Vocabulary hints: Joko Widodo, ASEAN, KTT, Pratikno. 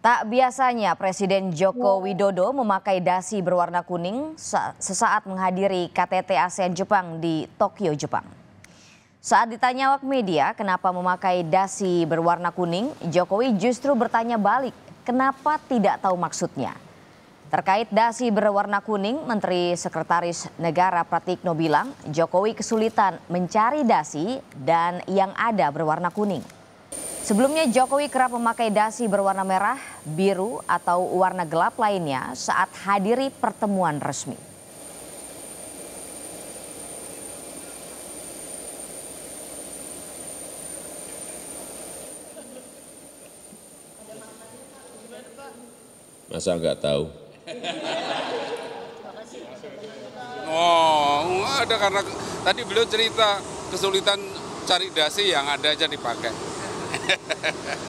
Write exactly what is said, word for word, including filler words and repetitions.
Tak biasanya Presiden Joko Widodo memakai dasi berwarna kuning sesaat menghadiri K T T ASEAN Jepang di Tokyo, Jepang. Saat ditanya awak media kenapa memakai dasi berwarna kuning, Jokowi justru bertanya balik kenapa tidak tahu maksudnya. Terkait dasi berwarna kuning, Menteri Sekretaris Negara Pratikno bilang Jokowi kesulitan mencari dasi dan yang ada berwarna kuning. Sebelumnya Jokowi kerap memakai dasi berwarna merah, biru atau warna gelap lainnya saat hadiri pertemuan resmi. Masa nggak tahu? Oh, nggak ada, karena tadi beliau cerita kesulitan cari dasi yang ada aja dipakai.